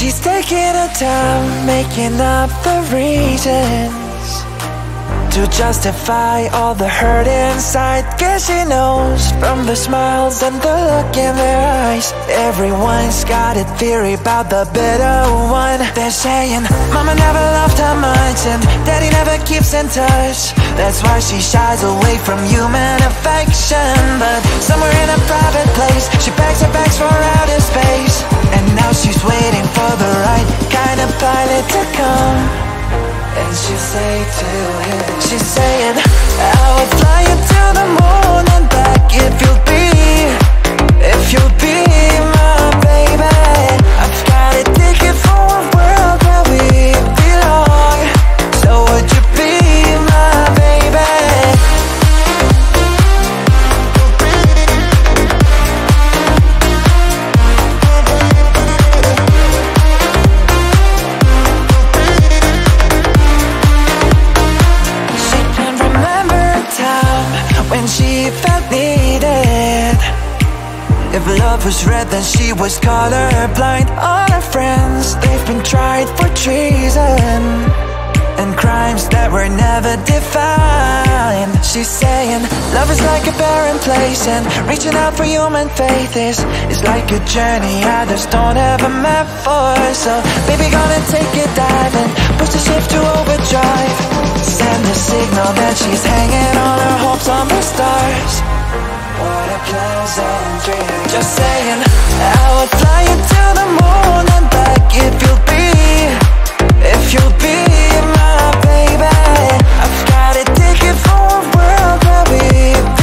She's taking her time, making up the reasons to justify all the hurt inside. Guess she knows from the smiles and the look in their eyes. Everyone's got a theory about the bitter one. They're saying Mama never loved her much and Daddy never keeps in touch. That's why she shies away from human affection. But somewhere in a private place, she packs her bags for outer space. And now she's waiting for the right kind of pilot to come. And she say to him, she's saying, I will fly you to the moon and back if you'll be my baby. I've got a ticket for a world where we belong. So would you be my baby? If love was red, then she was colorblind. All her friends, they've been tried for treason and crimes that were never defined. She's saying, love is like a barren place, and reaching out for human faith is like a journey others don't ever map for. So baby, gonna take a dive and push the shift to overdrive. Send a signal that she's hanging all her hopes on the stars. What a clouds and dreams. Just saying, I will fly you to the moon and back if you'll be my baby. I've got a ticket for a world where we